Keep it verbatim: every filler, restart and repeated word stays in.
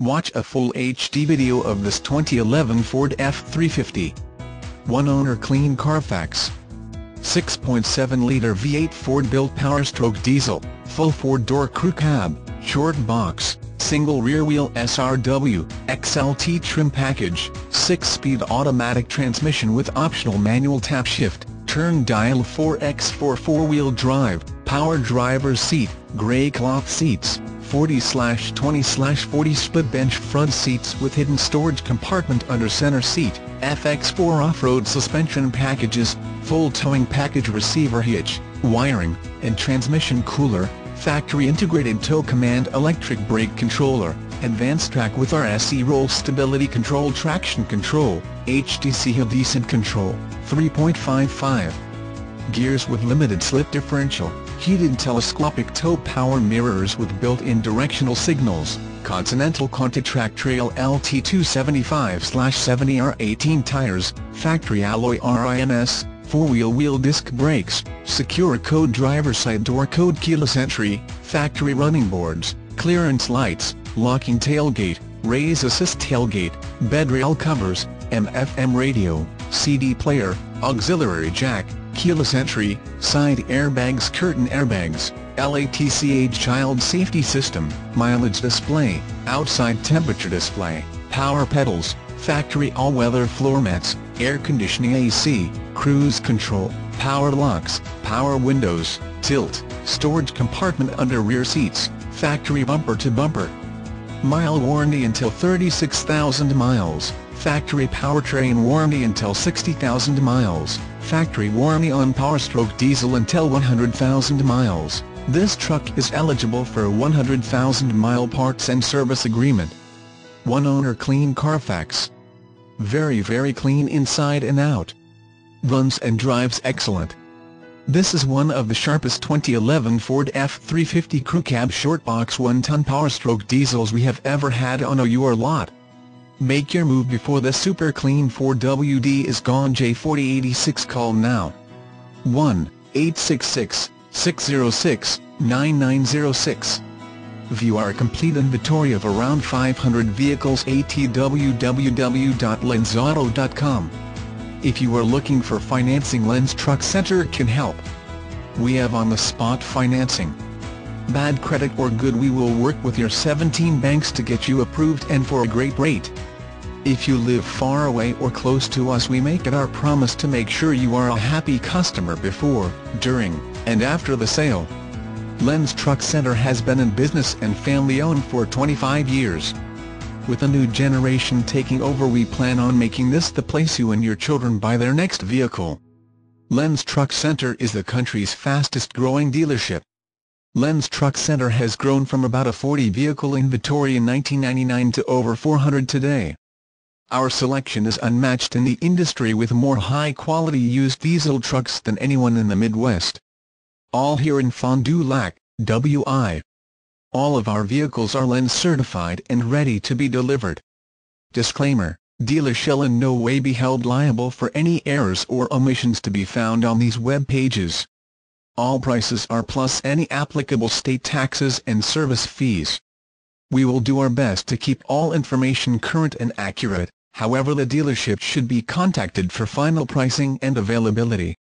Watch a full H D video of this twenty eleven Ford F three fifty. one owner clean Carfax. six point seven liter V eight Ford-built Power Stroke diesel, full four-door crew cab, short box, single rear-wheel S R W, X L T trim package, six-speed automatic transmission with optional manual tap shift, turn dial four by four four-wheel drive, power driver's seat, grey cloth seats, forty by twenty by forty split bench front seats with hidden storage compartment under center seat, F X four off-road suspension packages, full towing package receiver hitch, wiring, and transmission cooler, factory integrated tow command electric brake controller, advanced track with R S C roll stability control traction control, H D C H D C control, three point five five. Gears with limited slip differential, heated telescopic tow power mirrors with built-in directional signals, Continental Contitrac Trail L T two seventy-five seventy R eighteen tires, factory alloy rims, four-wheel wheel disc brakes, secure code driver side door code keyless entry, factory running boards, clearance lights, locking tailgate, raise assist tailgate, bed rail covers, M F M radio, C D player, auxiliary jack, keyless entry, side airbags, curtain airbags, LATCH child safety system, mileage display, outside temperature display, power pedals, factory all-weather floor mats, air conditioning A C, cruise control, power locks, power windows, tilt, storage compartment under rear seats, factory bumper to bumper. Mile warranty until thirty-six thousand miles, factory powertrain warranty until sixty thousand miles, factory warranty on Power Stroke diesel until one hundred thousand miles. This truck is eligible for a one hundred thousand mile parts and service agreement. One owner clean Carfax. Very very clean inside and out. Runs and drives excellent. This is one of the sharpest twenty eleven Ford F three fifty crew cab short box one-ton Power Stroke diesels we have ever had on your lot. Make your move before the super clean four W D is gone. J forty eighty-six. Call now. one eight six six, six zero six, nine nine zero six. View our complete inventory of around five hundred vehicles at w w w dot lenz auto dot com. If you are looking for financing, Lenz Truck Center can help. We have on-the-spot financing. Bad credit or good, we will work with your seventeen banks to get you approved and for a great rate. If you live far away or close to us, we make it our promise to make sure you are a happy customer before, during, and after the sale. Lenz Truck Center has been in business and family-owned for twenty-five years. With a new generation taking over, we plan on making this the place you and your children buy their next vehicle. Lenz Truck Center is the country's fastest growing dealership. Lenz Truck Center has grown from about a forty vehicle inventory in nineteen ninety-nine to over four hundred today. Our selection is unmatched in the industry, with more high-quality used diesel trucks than anyone in the Midwest. All here in Fond du Lac, W I All of our vehicles are Lenz certified and ready to be delivered. Disclaimer: dealers shall in no way be held liable for any errors or omissions to be found on these web pages. All prices are plus any applicable state taxes and service fees. We will do our best to keep all information current and accurate, however the dealership should be contacted for final pricing and availability.